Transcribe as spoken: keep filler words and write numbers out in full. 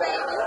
baby.